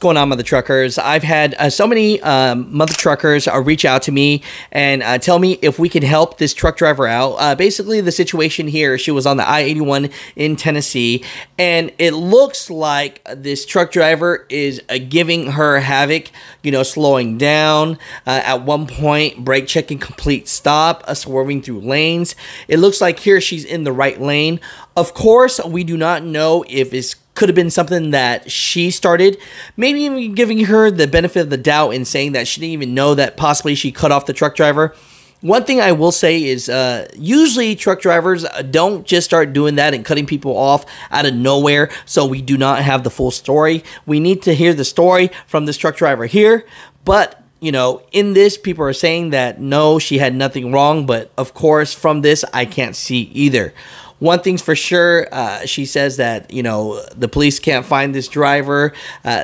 What's going on, Mutha Truckers? I've had so many Mutha Truckers reach out to me and tell me if we could help this truck driver out. Basically, the situation here, she was on the I-81 in Tennessee, and it looks like this truck driver is giving her havoc, you know, slowing down, at one point, brake checking complete stop, swerving through lanes. It looks like here she's in the right lane. Of course, we do not know if it's could have been something that she started, maybe even giving her the benefit of the doubt and saying that she didn't even know that possibly she cut off the truck driver. One thing I will say is usually truck drivers don't just start doing that and cutting people off out of nowhere, so we do not have the full story. We need to hear the story from this truck driver here, but you know, in this, people are saying that no, she had nothing wrong, but of course, from this, I can't see either. One thing's for sure, she says that, you know, the police can't find this driver.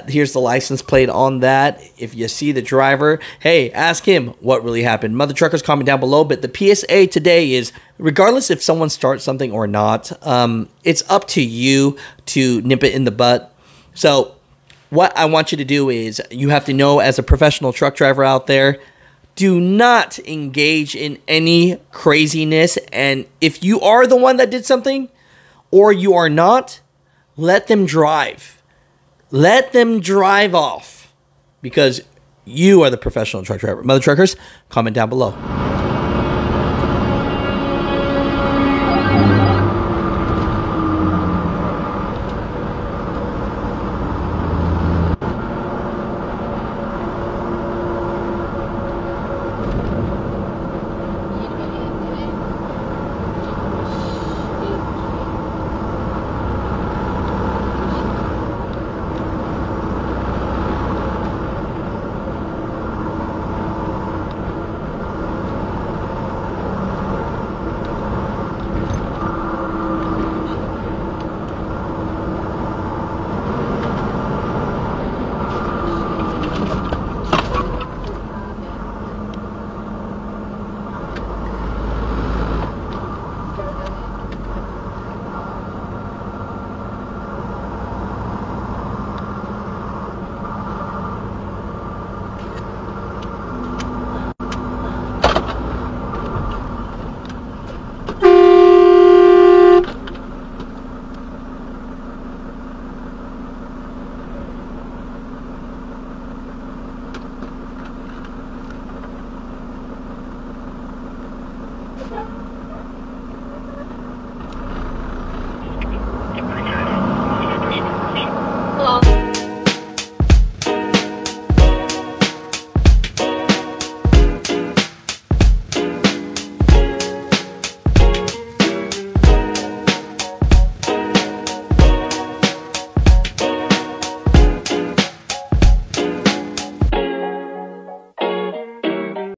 Here's the license plate on that. If you see the driver, hey, ask him what really happened. Mutha Truckers, comment down below. But the PSA today is, regardless if someone starts something or not, it's up to you to nip it in the butt. So what I want you to do is, you have to know as a professional truck driver out there, do not engage in any craziness, and if you are the one that did something or you are not, let them drive. Let them drive off, because you are the professional truck driver. Mutha Truckers, comment down below.